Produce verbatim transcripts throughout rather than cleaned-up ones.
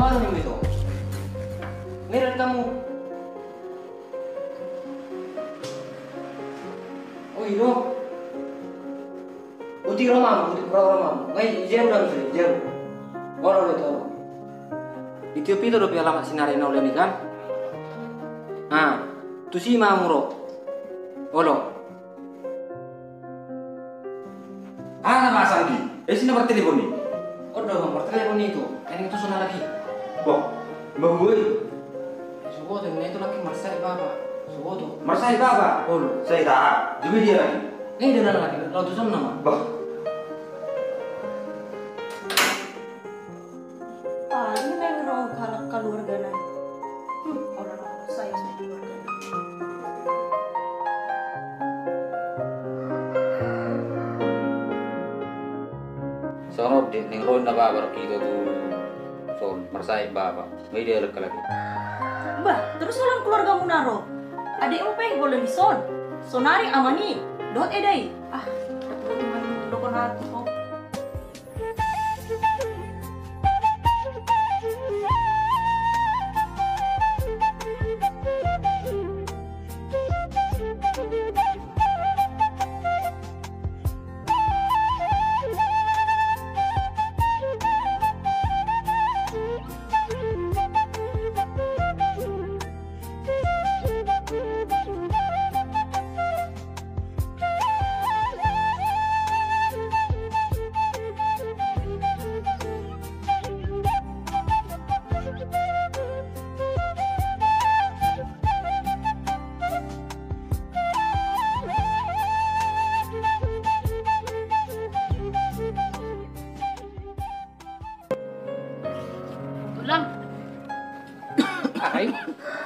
baru nih Mito. Meron kamu. Oh iya dong. Uti romamu, uti romamu. Ngai jam dong sih, jam. Baru udah tahu. Di T V itu udah piala sinarena udah nih kan? Nah, tuh si mamuro. Olo. Ah, Mas Andi. Eh sini nomor telepon nih. Oh, nomor telepon itu. Kan itu sana lagi. Boh, Mbak Boy. Subuh tuh itu lagi Marsai Baba. Subuh tuh. Marsai Baba. Oh, saya tak. Juga dia lagi. Ini dia lagi. Lalu tuh sana nama. Boh. Ah, ini pengen roh kalak keluarga nih. Hmm, orang saya sama keluarga. Sono deh, neng roin apa berarti itu tuh son Marsai Baba, media lek lagi. Mbak, terus orang keluarga Munaro, adik umpeng boleh dison, sonari amani, dot edai. Ah, teman dokon hati kok.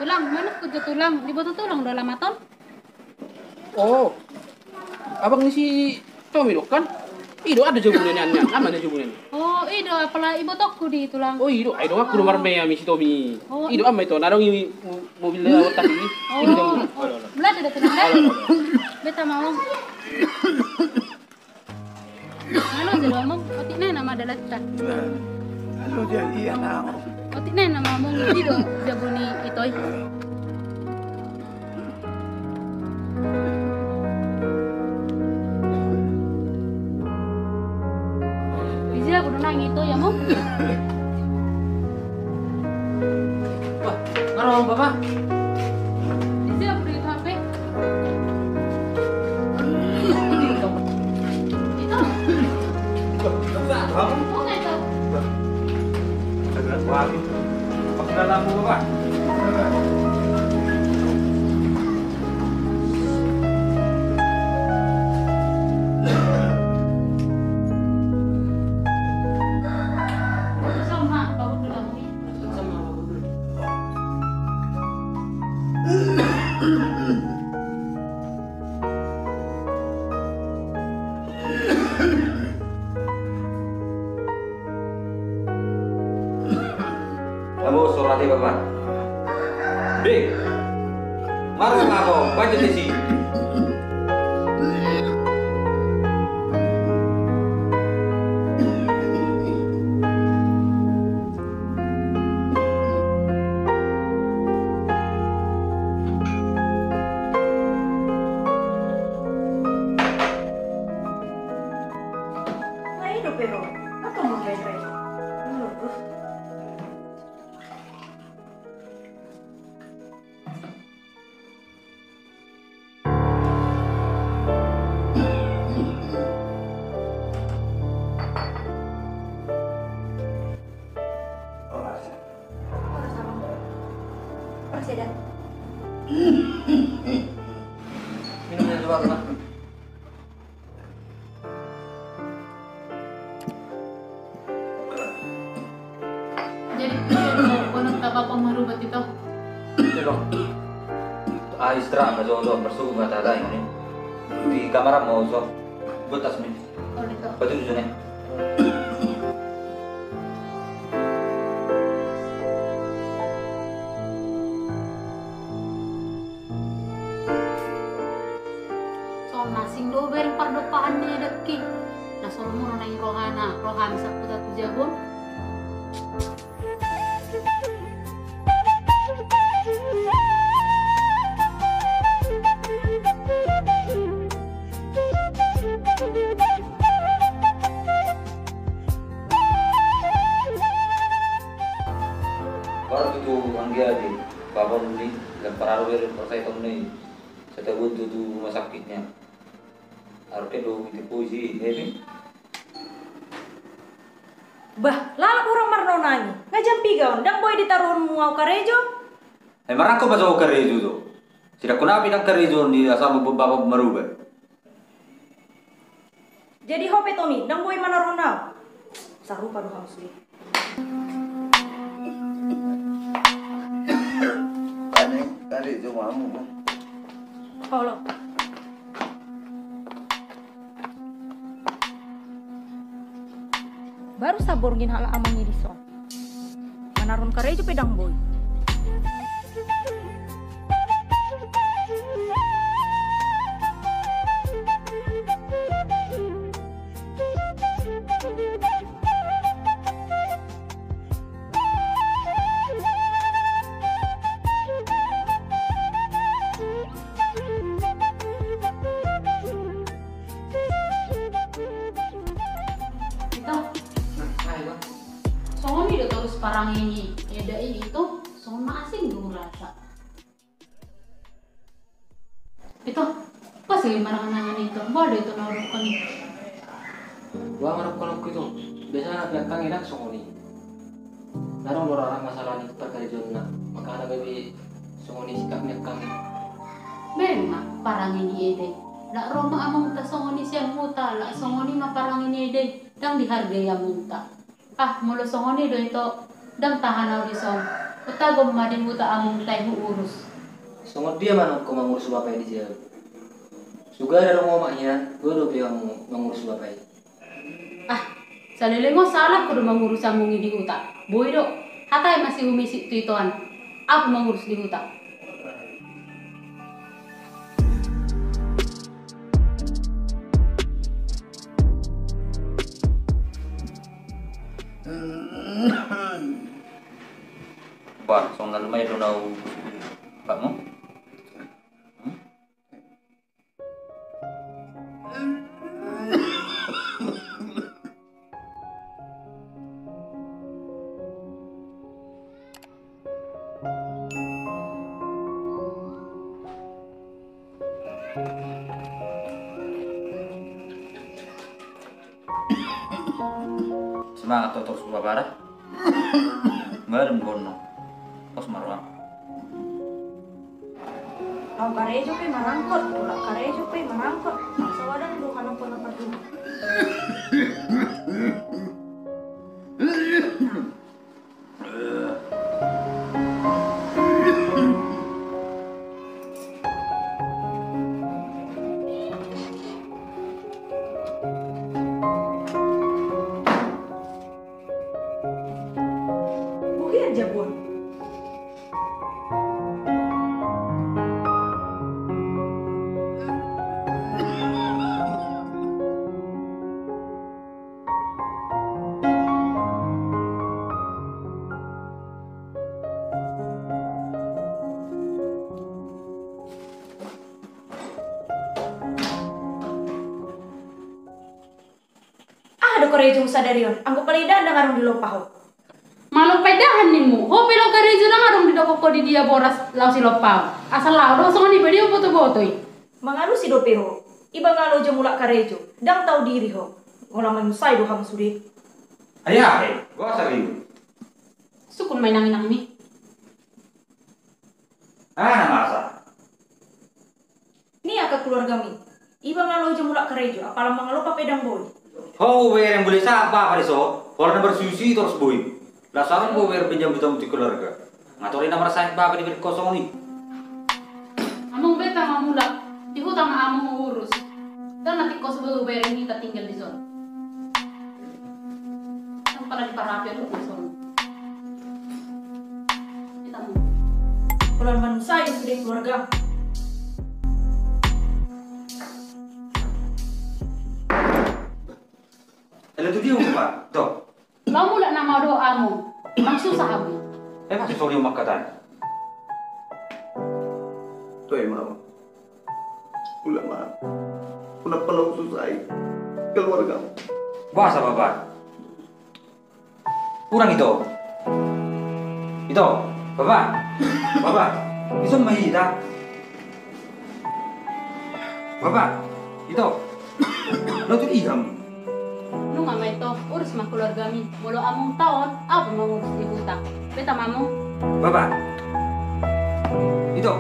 Tulang, mana kerja tulang? Dibutuh tulang udah lama ton? Oh, abang ini si Tommy dok kan? Ido ada jebunannya, aman ada jebunannya. Oh, Ido apalah ibu tokku di tulang. Oh, Ido, Ido aku nomor meja misi Tommy. Ido amai ton, narong ini mobil lewat tadi. Oh, belat ada tulang kan? Beta mau. Halo, jadi omong, otiknya nama adalah cat. Halo, jadi iya nang. Otiknya nama omong Ido, jebuni Itoi. Bisa aku nang itu ya mom. Wah, kalau bapak. Bisa aku di H P. Itu. Bapak. Wah, pakai lampu apa? Nah, soalnya mau nanya rohana, rohana bisa putar tujuan. Barbitu anggadi babaruni dan pararuir persaitoni sedabun tutu rumah sakitnya arke lu dipuji ini bah lalap urang marnonani ngajam pigaon dang boy ditaruhun muau karejo emang aku pasau karejo tuh tidak kunapi dang karejo di asal bapak merubah jadi hope Tommy dang boy manarona sarupa do hamsli tadi tadi cuma amu halo baru saborgin hal amangnya di so manarun karejo pedang boy parang ini, edain itu sona asing dulu rasa. Itu pas sih marangan itu, bodoh itu naruh koni. Gua naruh kolok itu, biasanya belakang enak songoni. Larang orang masalah ini perkara jurnal, maka ada baby songoni sikapnya kami. Memang parang ini edai, lak Roma amang tak songoni siang muta, lak songoni mah parang ini edai, dang dihargai yang muta. Ah mulu songoni do itu. Dan tahanau di song, kita gomadin buta amung taihu urus. Songot dia mana kau mengurus bapai di jalan. Suga ada ngomaknya, gue udah bilang mengurus bapai. Ah, salilemo salah kudu mengurus amungi di huta. Boy dok, hatai masih umisi tuituan. Aku mengurus di huta. Wah, songan lumai itu nau kamu? Semangat totor suka parah. Merem kono. Kos marang. Kau karejo pe marangkot, kau karejo pe marangkot. Sawadang do kanang pona padu. Bukan jabon. Korejung sadarion, anggo palidan nang arung dilompaho. Malung pedahan nimu, ho pelo korejung nang arung didokoko di dia boras lau silopao. Asal lau do songoni bedio boto-botoi. Mangaru si dope ho, iba ngalojo mulak korejung, dang tau diri ho. Ngolang menusai do kamu sudi. Ayah, eh, gua sabi. Sukun main nang-nang mi. Ah, masa. Ni akak keluarga mi. Iba ngalojo mulak korejung, apalang mangalopa pedang boy. Kau bayar yang boleh siapa kali so? Warna bersusi terus boy. Lasaran kau bayar pinjam utang di keluarga. Ngaturin nama saya apa di kosong nih? Amung beta mamula, di hutang amung urus. Dan nanti kau sebelum bayar ini kita tinggal di zon. Yang pada di parapian itu kosong. Kita mau. Pulang manusia yang sudah keluarga. Itu dia umpa, toh. Kamu mulak nama doamu, maksud sahabu. Eh maksud sorry umak kata. Tuh yang mana? Ulama. Kenapa susah keluarga? Bahasa bapak. Kurang itu. Itu, bapak. Bapak, itu mahita. Bapak, itu. Lo tuh iham. Lu mama itu urus mah keluarga mi. Mulu amung tahun, apa mau ngurus di buta. Beta mamu. Bapak. Itu.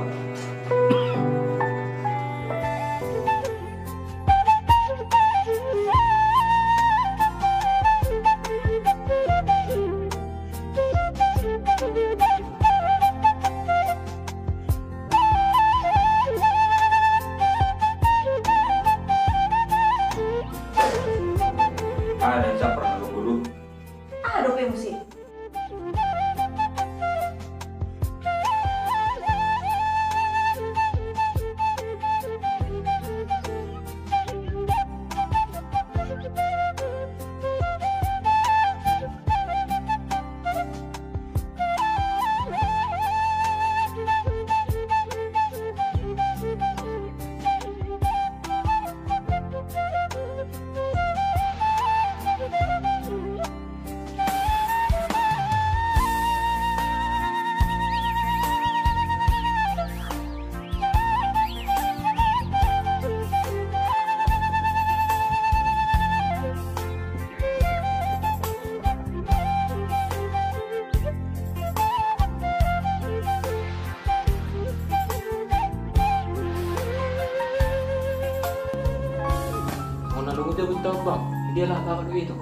Dialah kakak duit itu.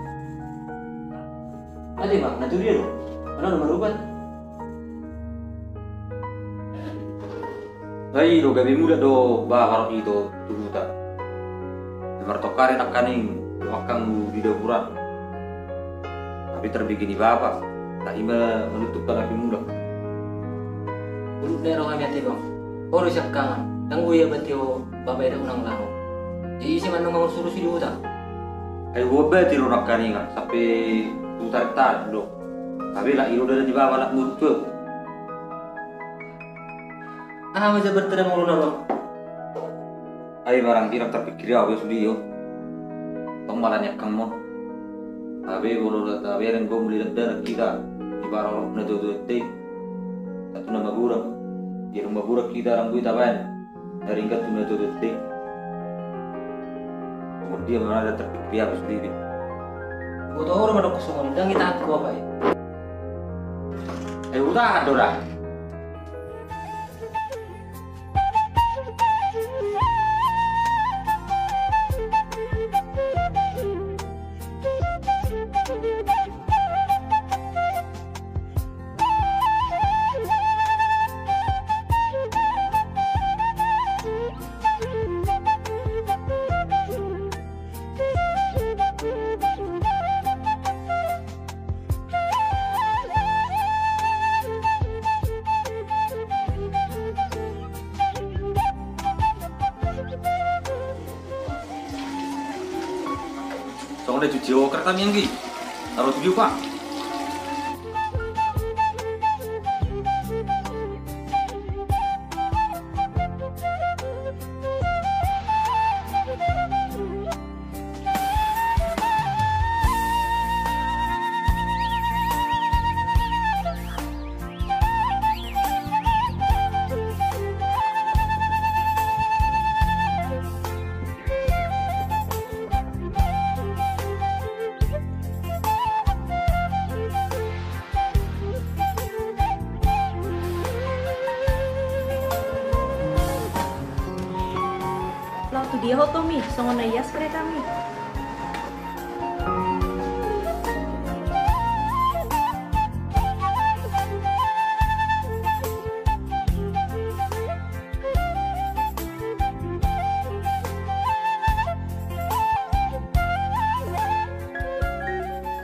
Ada bang, nanti dia loh. Mana nomor uban? Hai, lo gabi muda do, bah itu dulu tak. Nomor tokarin akaning, akang di dapuran. Tapi terbikini bapak, tak iba menutupkan api muda. Untuk daerah kami hati bang, kau harus kangen. Tangguh ya betio, bapak ada unang lalu. Jadi si mana ngomong suruh si dulu tak? Ayo wabah tiru rakkaningan sampai putar-tar dok. Tapi lah iru dari bawah nak mutu. Ah macam bertemu mulu dong. Ayo barang tirak terpikir ya, abis beliau. Pembalannya kamu. Tapi bolu tapi yang kau beli rendah kita di barang rendah tu tu. Satu nama burak. Di rumah burak kita orang kita ban. Dari ingat tu rendah tu tu. Dia mana ada terpikir habis diri. Kau tahu rumah dok sungguh, jangan kita aku apa ya? Eh udah ada dah. Jiwa kereta minggi, harus jumpa. Dia hotomi, songona iya spray kami.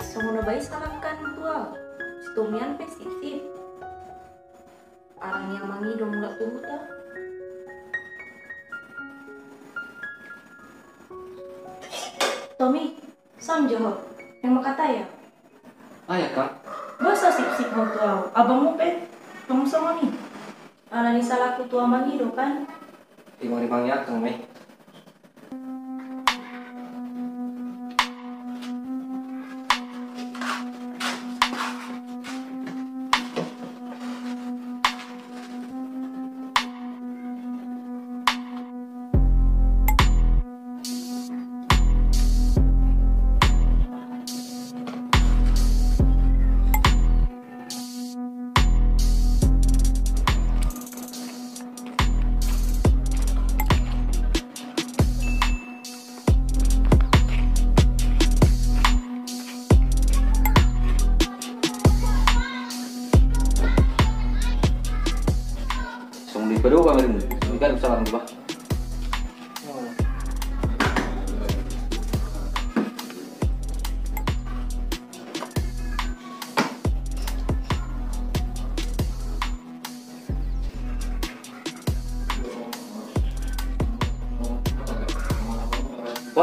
Songona bayi sekarang kan tua, situmian pes iktip. Arang yang mangi dong nggak tunggu tak. Tommy, sam jawab. Yang makata ya? Ayah kak. Bosa sip-sip mau tuau. Abangmu pet, kamu sama nih. Alani salah ku tua mangi do kan? Timori mangi akang meh.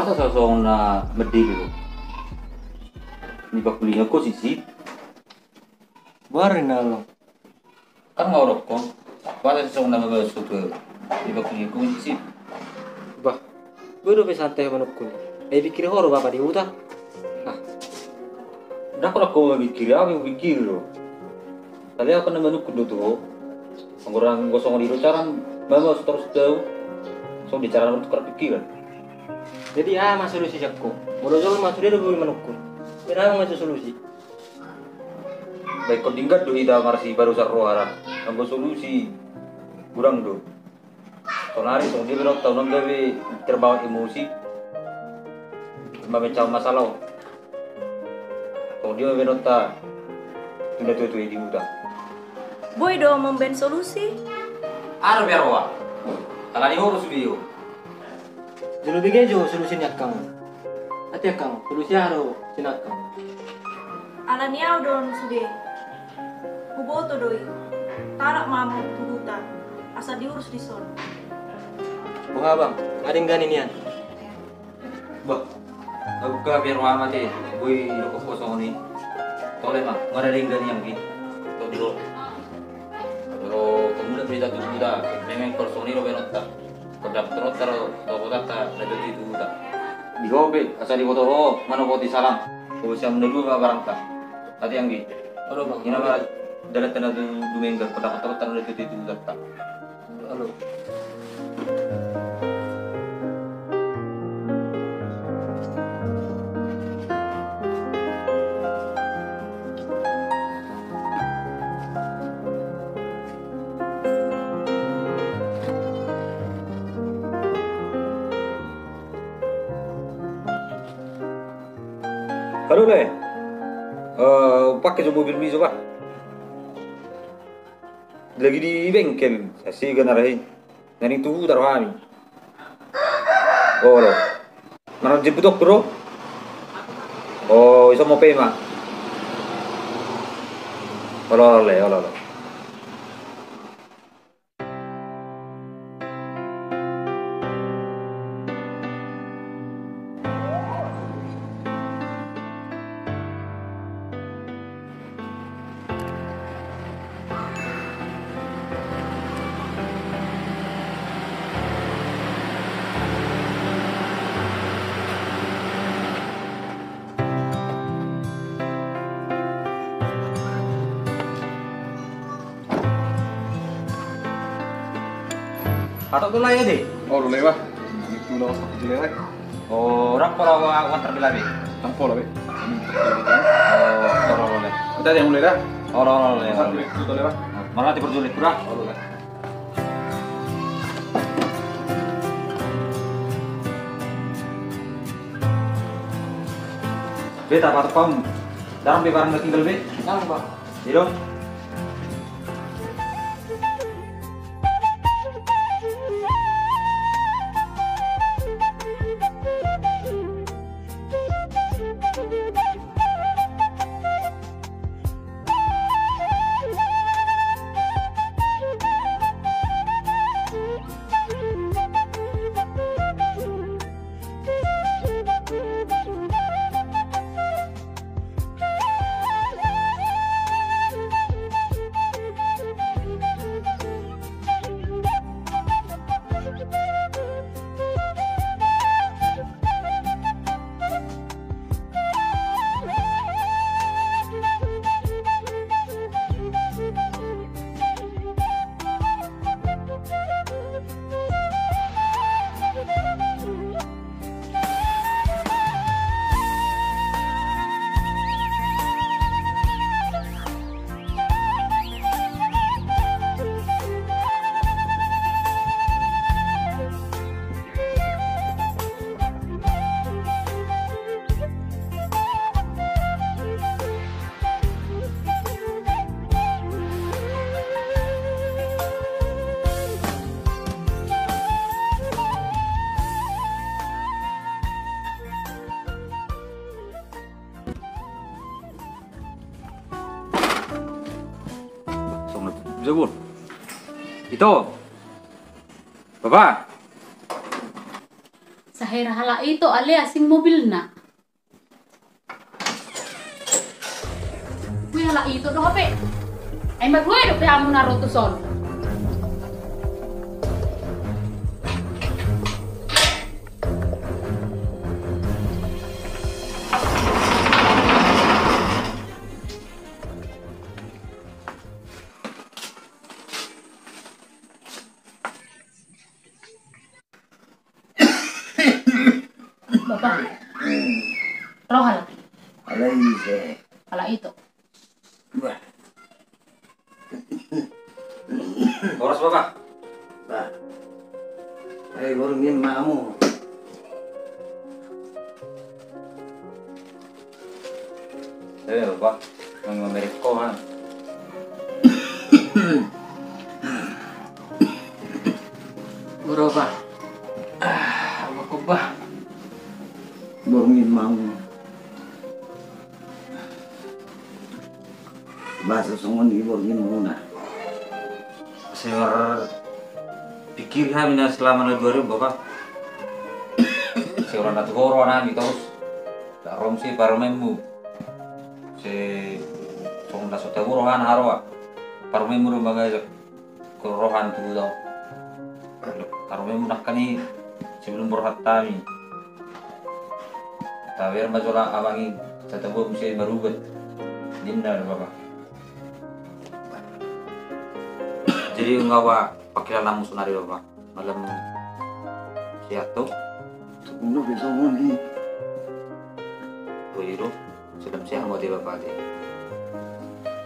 casa sa zona medello. Ni bakulina così sì. Barrenalo. Kanga orokon. Bada sa zona medello sotto. Ni bakulina così sì. Bah. Bodo pesante manukku. E pikir horo baba diuta. Nah. Dakora ko pikir awi pikiro. Tadi aku nemu manukku dodo. Orang gosong di rucaran bawa terus jauh. So bicara untuk tukar pikiran. Jadi ah mas solusi jakku. Bodo jol mas dia dulu manukku. Kenapa enggak solusi? Baik kodinggat do ida marsi baru sarroara. Anggo solusi. Kurang do. Sonari song dia berok tahun gawe terbawa emosi. Memecah masalah. Song dia berok ta. Tunda tutu di muda. Boy do memben solusi. Arab ya roa. Kalau diurus video. Jadi begini juga solusinya kamu. Hati kamu, solusinya harus sinak kamu. Alania udah nusude, kuboto doi, tarak mamu tudutan, asal diurus di son. Bang abang, ada enggak nian? Bah, aku ke biar lama deh, gue rokok kosong nih. Toleh mah, nggak ada enggak nian gini. Tuh dulu. Kalau kemudian berita tuh sudah, memang kosong nih robenot tak. Kodam terotar toko kata ada di tuta. Di hobi asal di foto oh mana foto salam. Kau siap menuju barang tak? Tadi yang di. Halo bang. Ini apa? Dari tanda dumen ger kodam terotar ada di tuta tak. Halo. Halo leh, uh, pakai mobil bisu pak. Lagi di bengkel, saya ganarahin. Nanti tuh taruhan. Oh lo, mana jemput aku bro? Oh, iso mau pema. Halo leh, halo leh. Atau tulai deh. Oh, tulai bah. Itu lawas pakai jelek. Oh, rak pola awan terbilabe. Tampol abe. Oh, tulai. Kita yang mulai dah. Oh, tulai. Itu tulai bah. Mana tipe julid kurang? Oh, tulai. Beta patut pam. Dalam be barang tinggal be. Nang bah. Hidup. Jebul. Itu. Bapak. sa herahala ito ale asing mobil na. Kuya hala ito do hape. Ay magluyo do pa mo na rotuson. Rohala. Ala ito. Ala ito. Oras ba ba? Ba. Ay, gorong yun maamu. Eh, ba? Nang mamerik ko, ha? Goro ba? Ah, ako ba? Gorong yun maamu. Bahasa sungun ibu ingin menguna. Seor pikir kami dah selama dua ribu bapak. Seor anak corona kita harus darom si parmemu. Se song dah sote rohan harwa. Parmemu rumbaga rohan tu dah. Parmemu nak kani sebelum berhat kami. Tawer masalah abangi tetapi mesti berubat. Dimana bapak. Jadi enggak pak, pakai lamu sunari loh pak, malam siatu. Tunggu besok mandi. Tuh sedang siang buat bapak aja.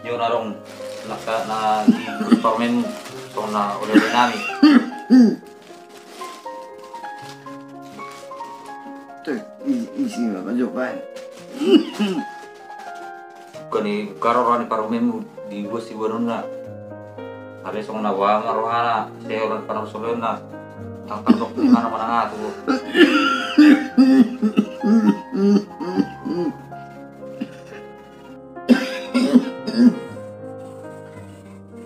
Yo narong nak nak di permen sona oleh dinami. Tuh isi bapak coba. Bukan di karoran permen di bos di warna. Hari song nawa marohana, saya orang parang solena, tang tangkok di mana mana tu.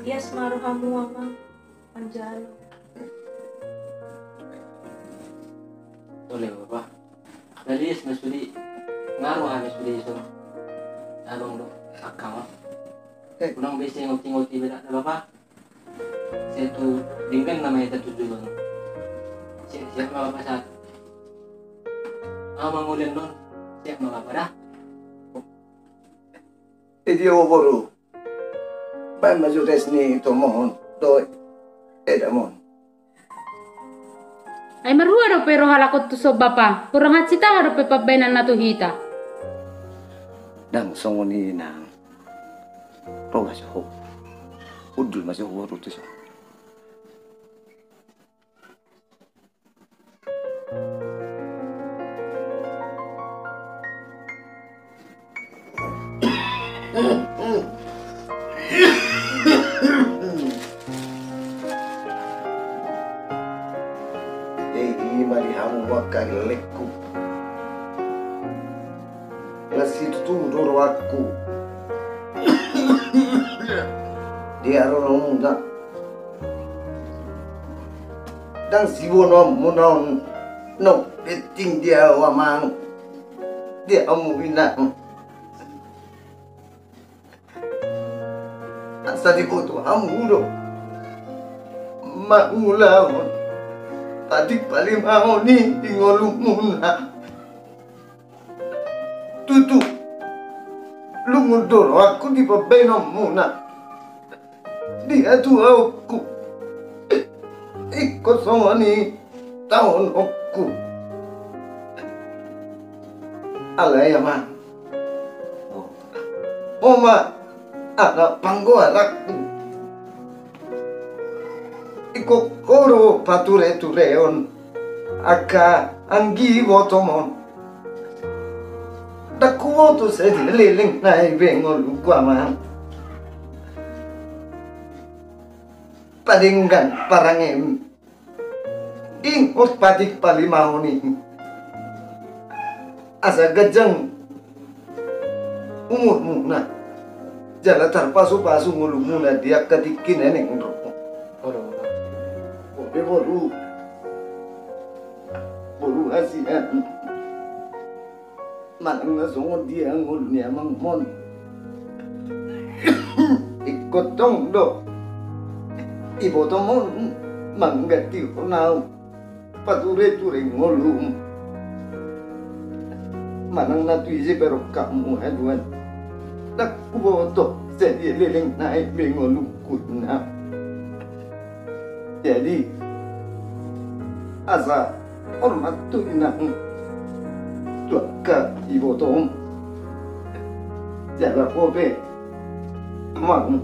Yes marohamu ama, anjalo. Boleh bapa. Dari yes mesuli, ngaruh mesuli itu, along dok akam. Kurang biasa ngoti ngoti berat bapa. Satu dengan namanya satu dulu. Siap malam pasar. Ah mangulin non. Siap malam dah. Idi oboru. Ban masuk resni itu mohon. Doi. Eda mohon. Ay marua do pero halakot tu so bapa. Kurang hacita haro pe pabenan na tuhita. Dang songoni nang. Roga so. Udul masih oboru tu so. Lekku lasit tudur wakku dia rorong dak dan siwono munon no beting dia waman dia amuina asadi ko tu amulo maula tadi paling mau nih tinggalmu nak tutu lu mundur aku di pabenomu nak dia tuh aku ikut sama nih tahun aku alayama oma ada panggo aku iko koro pature tureon aka anggi botomon dakuo to se leleng nai bengo lukuaman padinggan parangem ing hot patik palimahoni asa gajang umurmu na jala tarpasu-pasu ngulumu na dia katikin eneng ro. Beboru, puluh hasian maning nasungod dia ngul niya manghon ikotong do ibotomon manggati unau pature ture ngolum manang natuize pero kamu haduan tak uboto jadi leleng naik bengolukutna jadi asa hormat tuh inang tuh ke ibu tom jalan kopi mang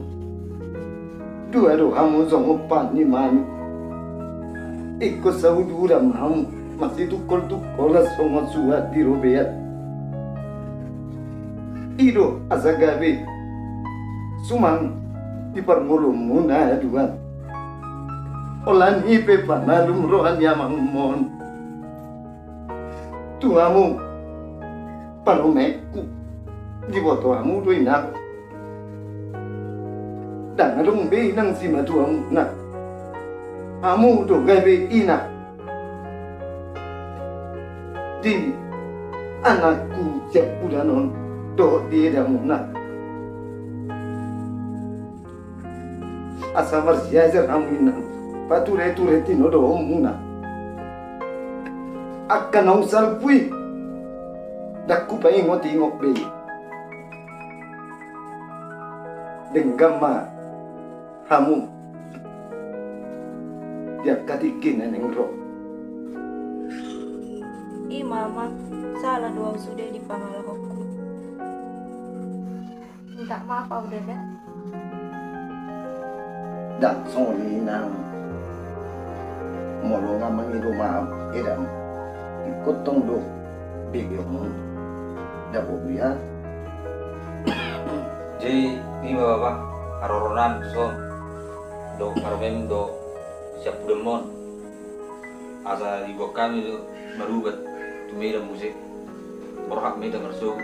dua dohamu zongo pani man ikut saudara mau masih tukol tukolas sama suat di robeat ido asa gabe sumang di permulung na dua olan hipe panalum rohan yamang mon tuamu palumeku di botoamu tuh inak dan adung be nang sima tuamu nak amu tuh gabe inak di anakku cek udah non do dia damu nak asal bersiajar kamu inak pature ture tino do muna akka na usal pui dakupa ingo tingo be denggama hamu tiap katikin neng ro i mama salah doang sudah di pangalokku minta maaf au dada dan solinang molo nga mangido maab edam ikotong do bigyong dabuya ji ni baba aroran son do parmem do sapudemon asa di bokami do marubat tumira musik berhak meda mersuk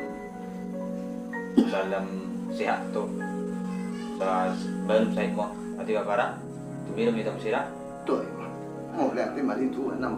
dalam sehat to sa ban sai ko ati babara tumira meda musira to mau lihat lima ribu enam.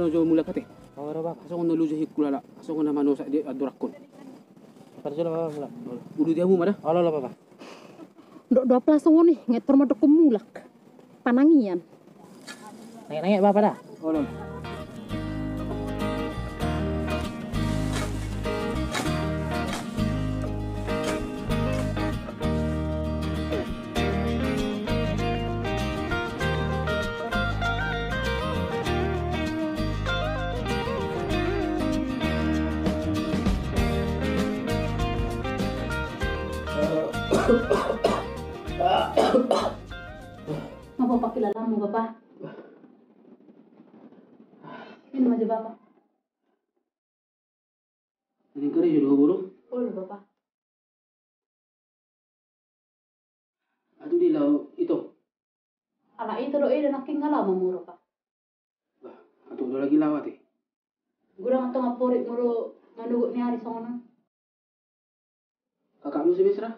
Jojo mula kate awara ba kasong na lujo hikula la kasong na manosa di adurakon parjo la mula udu diamu mada ala la baba do do plasong ni ngetor madok mulak panangian nangek-nangek baba dah olon Ngapa pakai lalamu bapak? Ini maju bapak. Ini kari jodoh bulu? Bulu bapak. Aduh di lau itu. Ala itu doa dan nak tinggal lama mulu pak. Aduh udah lagi lawat eh. Gurang atau ngaporit mulu menunggu ni hari sana. Kakakmu si Bisra?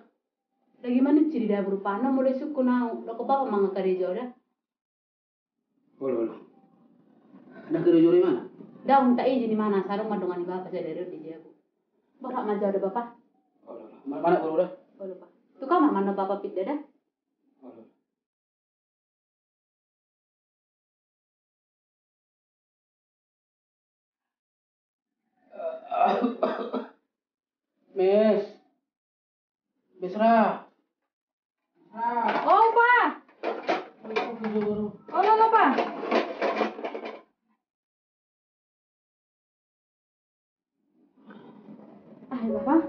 Bagaimana ciri daya berupa anak mulai suku nau, loko bapak mangga kerja udah. Olo olo, nak kerja di mana? Daun tak izin di mana, sarung madungan bapak saya dari di Jabu. Bapak maju ada bapak. Olo olo, mana olo dah? Olo pak, tu kamar mana bapak pit dah? Olo. Mes, mesra. Oh, Pak. Oh, no, no, Pak. Ah, Bapak. Kamu ada sama Pak?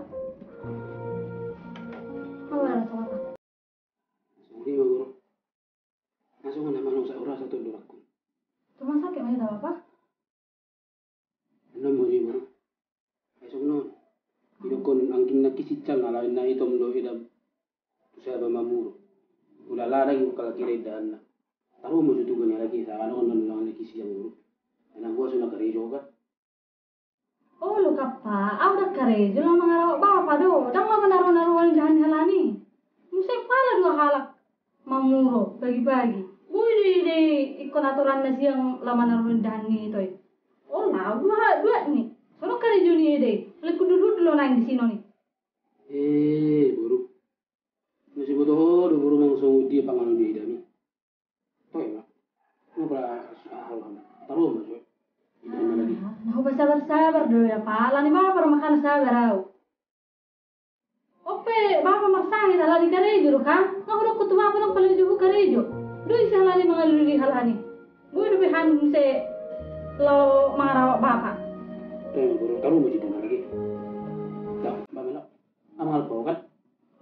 Sorry, Guru. Langsung ada malu saya urus satu dua aku. Rumah sakit mana Bapak? Enam hari, Guru. Besok non. Itu kon angin nak kisi cang ala ina hitam doh hidam. Saya bermamur, udah larang ibu kalau kira dan tahu mau jutukannya lagi, saya akan nonton lagi siang dulu. Enak gua sudah kerja juga. Oh lu kapa, aku udah kerja lah mengarah bapak do, dan mau menaruh naruhan jahan halani. Musik pala dua halak mamuro bagi-bagi. Gue jadi ikut aturan nasi yang lama naruhan jahan ni toy. Oh lah, dua dua ni, soalnya kerja ni deh. Lihat dulu dulu naik di sini ni. Eh buruk. Masih bodoh, dua burung langsung dia panganan dia idami. Toy lah, nubra alam, taruh masuk. Idami lagi. Nah, aku bersabar sabar dulu ya pak. Lani bapa makan sabar aku. Ope, bapa makan kita lani kerejo, kan? Kau udah kutu bapa nak beli jubu kerejo. Dua isi lani mengaliri hal ani. Gue udah bihan se lo marah bapa. Toy burung taruh masih idami lagi. Dah, bapa nak amal kau kan?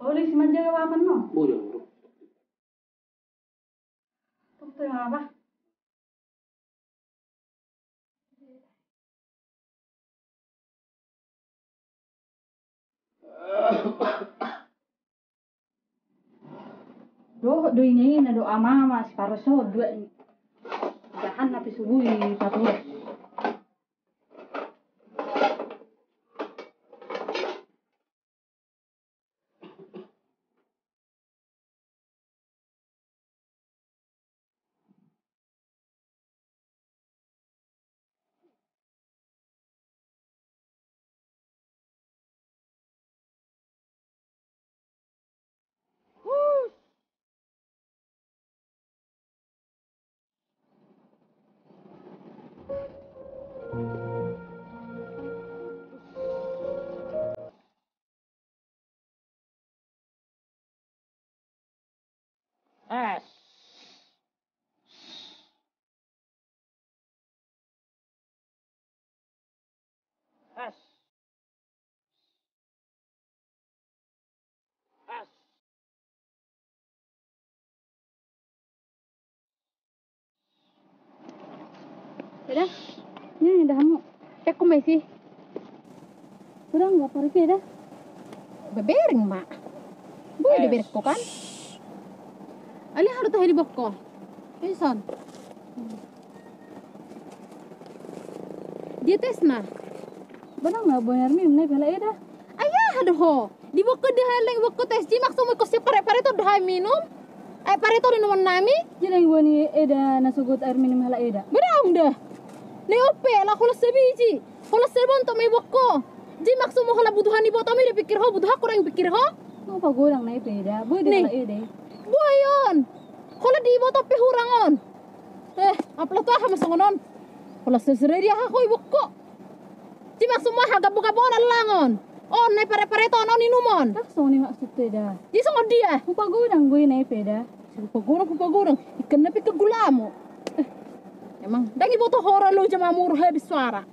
Boleh si macam apa no? Boleh urut. Doktor yang apa? Doh, doh ini ini doa mama si paroso dua ini. Tahan tapi subuh ini satu. Ash. Ash. Ash. Sudah? Ini dah mau. Tekum masih. Kurang nggak pergi dah. Bebering mak. Boleh diberi kan? Ali harus tahu di bokong, Ison. Dia tes nah, barang nggak benar minum naik bela eda. Ayah aduh, di bokong dah lagi bokong tes ji maksudnya kau siap pare pare tu dah minum, eh pare tu minuman nami. Jadi gua ni eda nasugut air minum bela eda. Berang dah, ni ope lah kalau sebiji, kalau serban tu mebokong. Ji maksudnya kalau butuhan di botol ni dia pikir ho, butuhan kurang pikir ho. Ngapa gua orang naik eda, boleh bela eda. Buayon, kalau di bawah tapi hurangon. Eh, apa tu aku masuk non? Kalau sesereri aku ibu kok. Cuma semua harga buka bukan langon. Oh, naik pare pare tonon inumon. Tak soni maksud peda. Jadi sangat dia. Kupa gurang gue naik peda. Kupa gurang kupa gurang. Ikan napi ke gulamu. Emang, dah ibu tu horor lu cuma murah bersuara.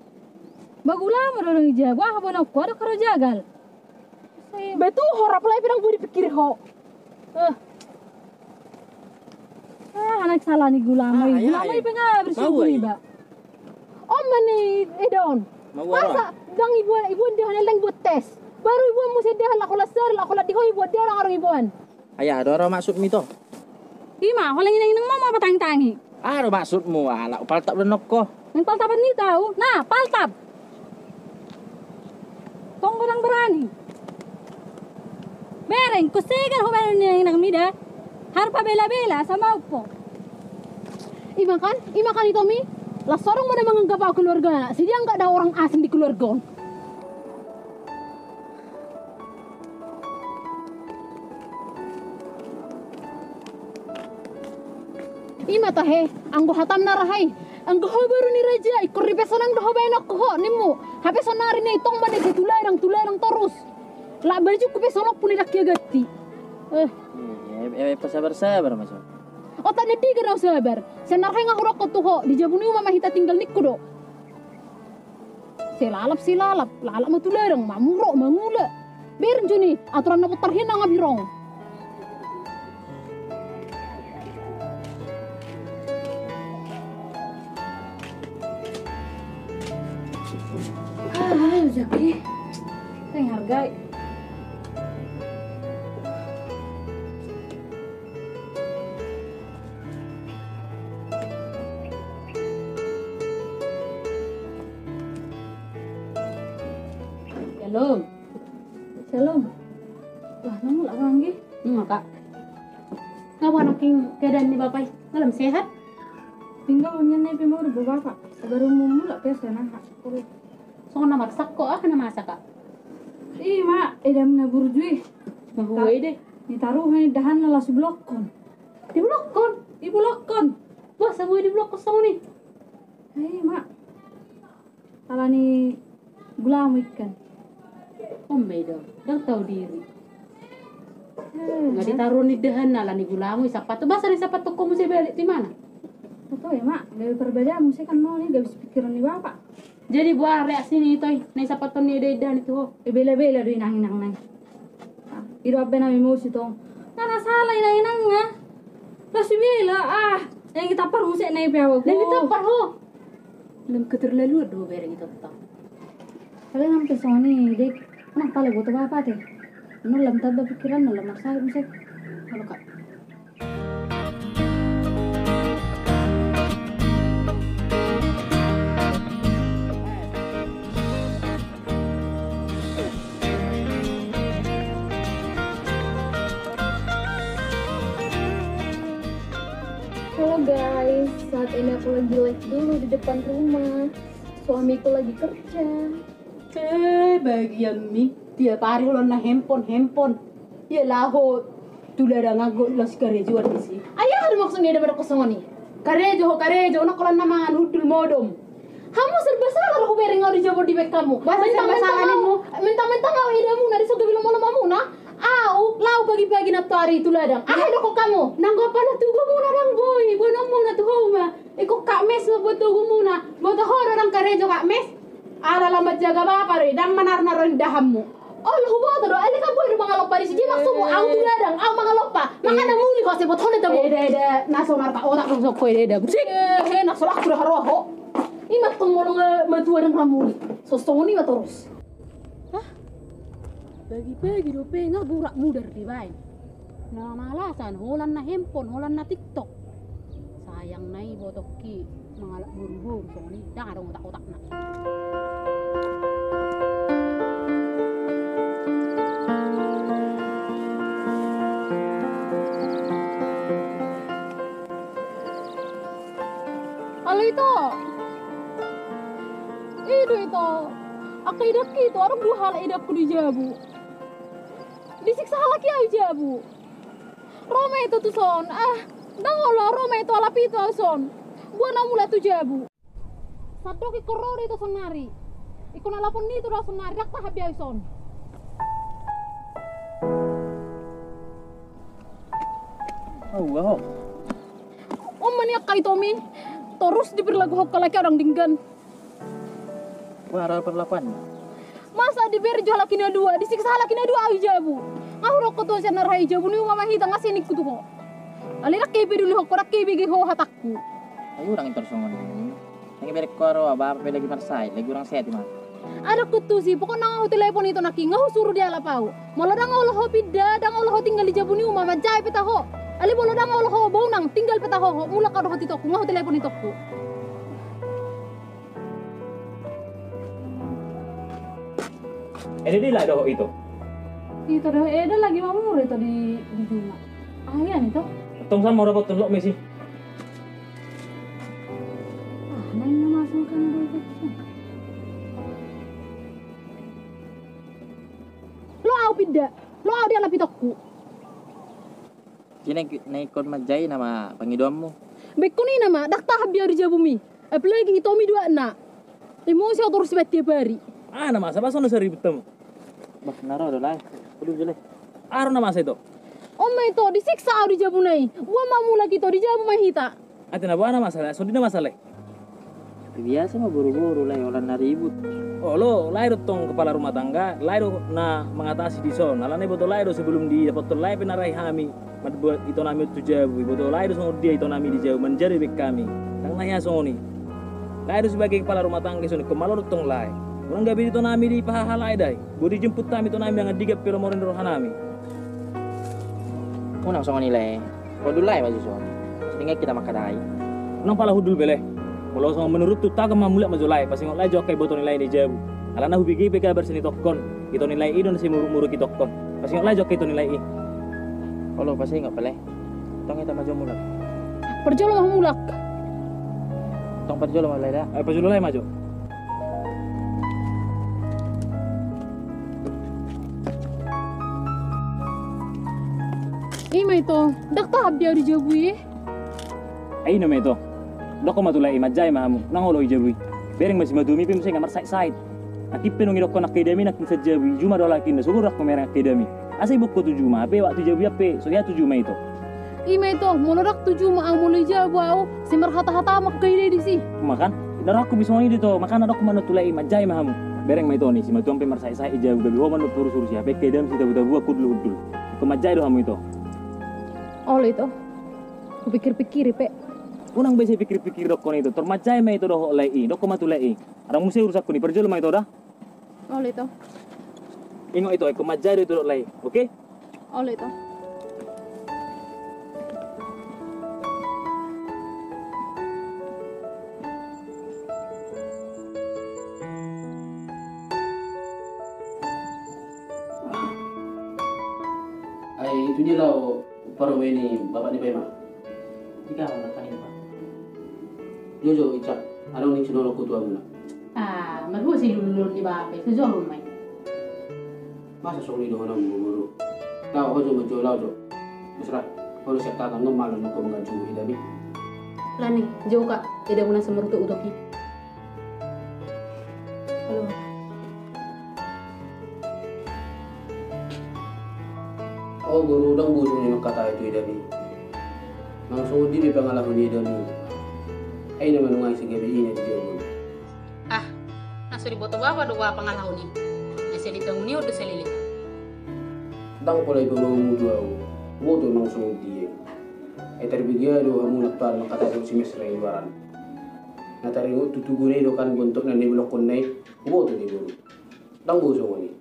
Bagulamu orang jago. Aku nak kau ada kerja jagal. Betul horor pelai pirang budi pikir ho. Eh. Anak salah ni gulamai, gulamai pengal bersyukur iba. Om mana edon? Masa bang ibu ibu dia hendak buat tes, baru ibu mesti dia lah kalau ser lah kalau dihoi buat dia orang orang ibuan. Ayah, ada orang maksud mito. Ima, kalau ini neng mama apa tang tangi? Ah, ada maksudmu lah, paltap denok ko. Neng paltap ni tahu? Nah, paltap. Tong orang berani. Bereng kusegar hubereng nang mida harpa bela-bela sama upo. Imakan, imakan itu mi. Lah sorong mana menganggap aku keluarga. Si dia nggak ada orang asing di keluarga. Ima tahe, anggo hatam narahai, anggo baru ni raja, ikut ripesanang doh benok koh, nimu, hape sonari nih tong badai tularang tularang terus, lah baju kupe sonok pun tidak gati. Eh, eh, pas sabar sabar macam. Oh tadi dia kena sabar, senarahai ngahurok koh tuh, dijabuni mama kita tinggal nikudo. Selalap selalap, lalap matu larang, mamurok mamula, berjuni aturan apa terhina ngabirong. Jadi, saya hargai. Shalom, shalom. Wah, nemu lah orang gih. Nggak kak. Nggak apa naking keadaan di bapak. Malam sehat. Tinggal nyenai pemau di bapak. Baru mau mulak pesta nang kak. So na magsak ko ah, kana masak ka. Ih, ma, edam na burjui. Mahuway de. Nitaro may dahan na las blokkon. Di blokkon, di blokkon. Wah, saboy di blokkon sa ni. Ay, ma. Ala ni gulam ikan. Ombay do, dang tau diri. Nga ditaro ni dahan ala ni gulam sa sapato. Basa ni sapato ko mo si balik di mana? Totoo ya, ma. Gabi perbedaan mo kan mau ni gabi pikiran ni bapak. Jadi buah reaksi nih toy, nih sapato nih dari dan itu, bela-bela dari nang nang nang. Ido apa nami musi tong, nana salah nang nang nggak? Terus bela ah, yang kita perlu sih nih perawat. Yang kita perlu, belum keterlaluan doh bereng itu tong. Kalau nang pesoni dek, nang paling butuh apa deh? Nol lam tabah pikiran, nol lam masalah musik, kalau kak. Guys, saat ini aku lagi live dulu di depan rumah. Suamiku lagi kerja. Eh, bagi mi tiap hari lo na handphone handphone. Ya laho, tu lara ngagut lo si karejo ada sih. Ayah ada maksudnya ada pada kosong nih. Karejo, karejo, nak kalau nama hudul modom. Kamu serba salah aku bereng ngau dijawab di bek kamu. Minta-minta mau, minta-minta mau idamu nari sudah bilang mau namamu nah. Au, lau pagi-pagi na tari itu ladang. Ah, ada kok kamu. Nanggapan na tugu muna dang boy. Bono muna tugu ma. Iko kak mes na buat tugu muna. Buat horo dang karejo kak mes. Ara lambat jaga bapak doi. Dan menar naron dahammu. Oh, lu bodo doi. Ini kan boy rumah ngaloppa di sini. Maksudmu, au tu ladang. Au mangaloppa. Makanya muli kok sebut holo temu. Eda, eda. Nasonar kak otak langsung koi eda. Busik. Hei, nasonar aku udah haroho. Ini matung molong matua dang ramuli. Sosong ini maturus. Bagi-bagi do penga burak mudar di bain. Nah malasan holan na handphone, holan na TikTok. Sayang nai botok ki mengalak buru-buru soni, dah ada otak-otak nak. Halo itu. Itu itu. Aku hidup itu orang dua hal hidupku dijabu. Disiksa laki aja bu. Roma itu tuh son, ah, dangolo Roma itu alap itu son. Buat namula tuh jabu. Satu ke koror itu sonari. Ikon alapun itu dah sonari rak tahap biasa son. Oh wow. Om maniak kai Tommy, terus diberlagu hok laki orang dinggan. Warar perlapan. Masa diberi jual lakinya dua, disiksa lakinya dua aja bu. Ngahurok koto senar hai jabu ni mama hita ngasih niku tu kok. Alirak kebe dulu hok korak kebe geho hatakku. Ayo orang tersongon. Lagi beri koro apa apa lagi marsai, lagi orang sehat mah. Ada kutu sih, pokok nang ho telepon itu naki ngahu suruh dia lapau. Molo dang Allah ho pida, dang Allah ho tinggal di jabu ni mama jai petaho. Ali molo dang Allah ho bau nang tinggal petaho, mula karo hati toku ngahu telepon itu ku. Edi di lah doh itu. itu dah eda lagi mamur itu di di rumah ayah nih toh tong sama dapat telok mesi ah nanya masukkan duit lo au pindah lo au dia lebih toku kini naik kon majai nama pangiduammu beku nih nama dak tah biar dijabumi apalagi itomi dua nak emosi otor sebet tiap hari ah nama siapa sono seribut temu bah naro do lai udah jelek aro nama saya itu om itu disiksa au dijabunai gua mamu lagi to dijabu mai hita atina buana masalah sodina masalah biasa mah buru-buru lai orang naribut oh lo lai tong kepala rumah tangga lai na mengatasi di son alane boto lai sebelum di dapat lai penarai hami mat buat itu nami tujabu boto lai do dia itu nami dijauh menjadi bek kami tang nanya soni lai sebagai kepala rumah tangga soni kemalor tong lai orang gabi itu nami di paha lai dai budi jemput kami itu nami yang digap piromorin rohanami unang sama nilai kodul lai baju son sehingga kita makadai unang pala hudul beleh kalau sama menurut tuh tak kemamula mazulai pasti nggak lajok kayak botol nilai dijauh karena hubigi pk berseni tokon itu nilai idon si muruk-muruk itu tokon pasti nggak lajok itu nilai i kalau pasti nggak boleh tong kita maju mulak perjolo mau mulak tong perjolo mau leda eh perjolo leda maju ini mah itu dak tahap dia dijauh ya ini namanya itu doko matulai majai mahamu nangolo ijawi bereng masih madumi pim saya ngamar sait-sait akipe nungi doko nak kedami nak sejawi juma dola kinda sugur rak mereng kedami asai buku tujuh ma be waktu jawi ape soya tujuh ma itu ima itu molodak tujuh ma mulai jawau simar hata-hata mak kedai di si makan dar aku bisa ngini to makan doko matulai majai mahamu bereng ma itu ni si matum pimar sait-sait ijawi gabi homan puru sursi ape kedam si tabu-tabu aku dulu-dulu ke majai do hamu itu oh itu ku pikir-pikir pe unang bisa pikir-pikir dokon itu, termacai mah itu doh lei, dokon matu lei. Orang musuh rusak kuni perjul mah itu dah. Oleh itu. Ingat itu, aku macai itu doh lei, oke? Oleh itu. Ay itu dia lah, paru ini bapak di bawah. Jika anak kain pak. Jojo Ica, ada orang yang sudah laku tua bulan. Ah, mereka sih dulu di bape, sejauh rumah. Masa soli dua orang guru. Kau harus menjual jauh. Besar, kau harus siap tangan normal dan kau mengacu hidapi. Lani, jauh kak, tidak guna semerutu utopi. Halo. Oh guru, dong bujuk ni kata itu hidapi. Langsung di pengalaman hidapi. Ayo nama nungai segera ini di jauh. Ah, nasu di botol apa doa pengalau ni? Nasi di tangan ni udah selilit. Tang pola ibu bangun dua, bodoh langsung dia. Eh terbiasa doa mulak tar nak kata dosi mesra ibaran. Natari tu tu gune dokan bentuk nani belok konai, bodoh di bulu. Tang bosong ni.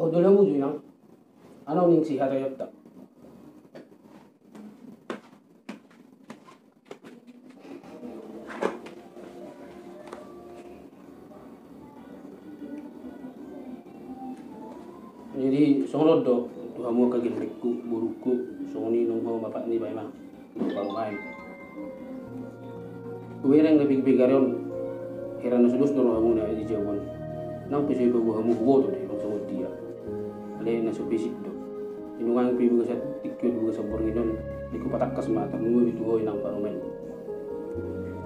Oh dulu muncul yang, anu ning sihat ayat tak. Jadi sorot do, tu kamu kagil beku, buruku, soni nunggu bapak ni baik mah, bapak main. Kue yang lebih begarion, heran sedus dulu kamu nak dijawab. Nang pisau ibu kamu kuat tu deh, langsung dia. Alih nasib bisik tu, inungan ibu keset tiket ibu kesempur gidon, ikut patak kesemata nunggu itu kau inang parumen.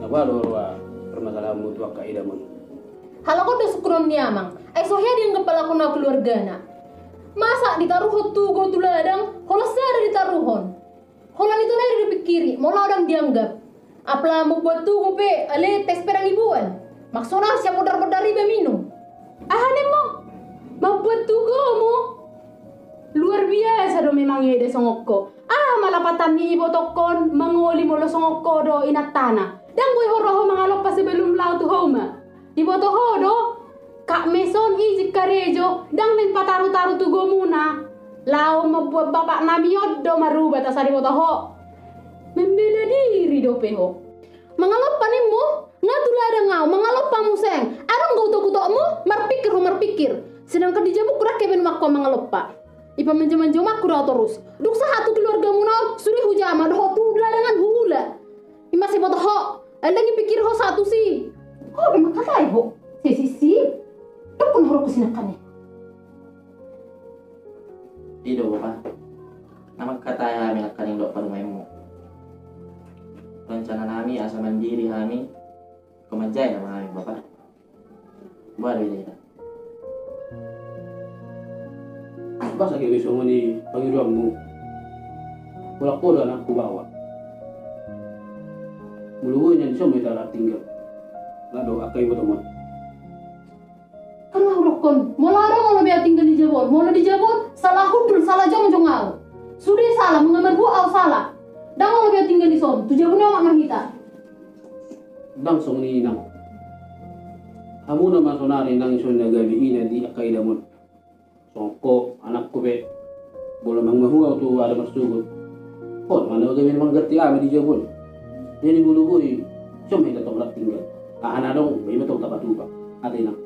Napa lo roa permasalahan mutuak kaidamun? Halau kau dah sekuron niamang, esohnya dia kepala kau nak keluarga nak. Masa ditaruh hutu kau tu ladang, kalau saya ada ditaruhon, kalau itu naik dipikiri, mau ladang dianggap. Apalah mau buat tu kau pe, alih tes perang ibuan. Maksudnya siapa modar-modari berminum? Ah nemu, membuat tugomu. Luar biasa do memang ide songokko. Ah malapatan ni ibu tokon mengoli molo songokko do inat tanah. Dan gue horoho mangalok pas sebelum laut homa. Ibu toho do kak meson ijik karejo dan men pataru taru tugomu na. Lau membuat bapak nabiot do maru batasari ibu toho. Membela diri do peho. Mangaloppa nimmu natuladanngau mangaloppa museng arang gauto-gutokmu marpikir marpikir sedangkan dijabuk kurak keben makko mangaloppa ipa menjemanjo makku terus duk sahatu keluargamu no suri hujama doho tuladangan hula imase botoho elengi pikir ho satu si ho be makatai ho sisi dokun horo kusinakane ido bapak nama kata ya kami akan indok permaimu rencana kami asa mandiri kami kemajai nama kami bapak buat ini dah pas lagi besok ini pagi ruangmu bolak bolak aku bawa bulu yang cuma tidak tinggal nggak doa kayu teman karena rokon mau larang mau biar tinggal di Jabon mau di Jabon salah hudul salah jong jongal sudah salah mengambil buah salah. Dang mau lebih tinggal di son. Tujuh punya mak mahita. Dang song ni nang. Kamu nama sonari nang son jaga biina di akai damon. Songko anak kube. Boleh mengmahu tu ada masuk. Kon mana kau memang gerti kami di Jabon. Jadi bulu bui. Cuma kita tolak tinggal. Anak dong, memang tolak batu pak. Ada nang.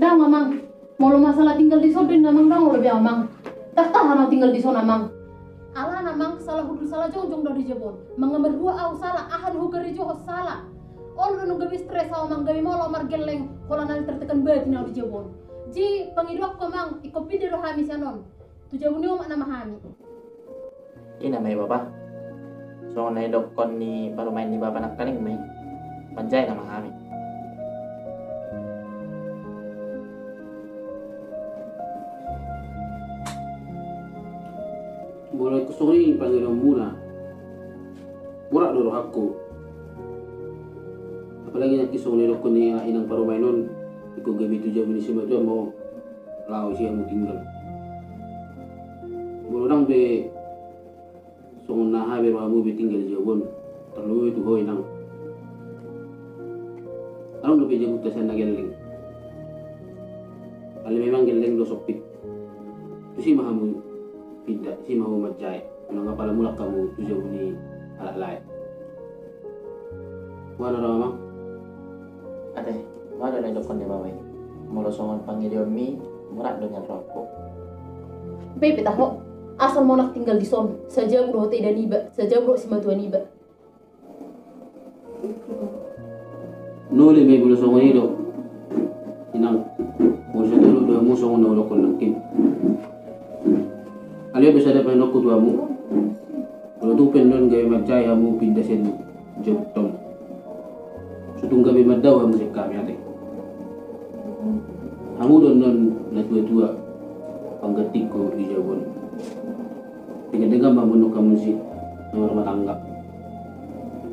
Dang mamang. Mau masalah tinggal di son dan mamang dang lebih amang. Tak tahan tinggal di sana mang. Allah namang salah hudul salah jongjong dari Jabon. Mengembar dua au salah ahan hukeri joh salah. Orang nu gabi stres au mang gabi mau lomar geleng kalau nanti tertekan batin au di Jabon. Ji pengidok ko mang ikopi di roh hamis anon. Tu Jabon yo makna mahami. Ini namanya bapak. Soalnya dok kon ni baru main di bapak nak kaling main. Panjai nama kami. Boleh kusuri panggil muna, burak dulu aku. Apalagi nanti sore dokun ni inang paromainon, ikut gabi tujuh minit sebetulnya mau lau siang tinggal. Boleh orang be song naha bermabu be tinggal Jabon, terlalu itu hoi nang. Orang lebih jago tasan geleng. Kalau memang geleng do sopik, tu si mahamu. Tidak sih mau mencai, menganggap pada mulak kamu tujuh ini alat lain. Mana ramang? Ada, mana ada dokon di bawah ini. Mula songan panggil demi murat dengan rokok. Bebe tahu, asal mau nak tinggal di son, saja buruh teh dan iba, saja buruh simatuan iba. Nolih bebe mula songan ini dok. Inang, mula dulu dah mula songan dah dokon nakim. Alia bisa dapat nokku tuamu. Kalau tu pendon gawe macai kamu pindah sini jepton. Sutung gawe madau kamu sekam ya teh. Kamu donon na dua-dua panggetikku di Jabon. Dengar-dengar bangun kamu sih nomor rumah tangga.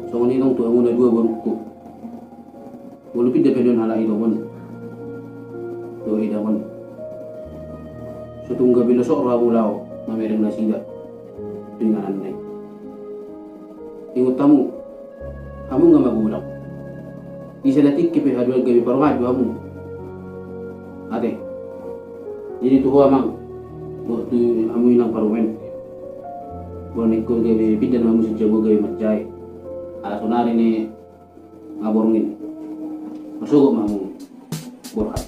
Soalnya ni dong tuamu na dua borukku. Kalau pindah pendon halai domon. Doi damon. Sutung gawe besok rabu lao. Mamereng nasi dah dengan aneh. Ingat kamu, kamu nggak mau budak. Bisa detik kepehaduan gabi parwah kamu. Ade, jadi tuh amang waktu kamu hilang parwen. Bonek kau gabi bidan kamu sejago gabi macai. Alasan hari ini ngaborongin. Masuk kamu borhat.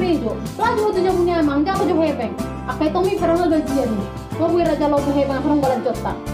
Rejo, laju itu jamunya mangga atau jauh hebeng. Akai Tommy pernah gajian, mau wira jalan tuh hebeng, pernah galan jota.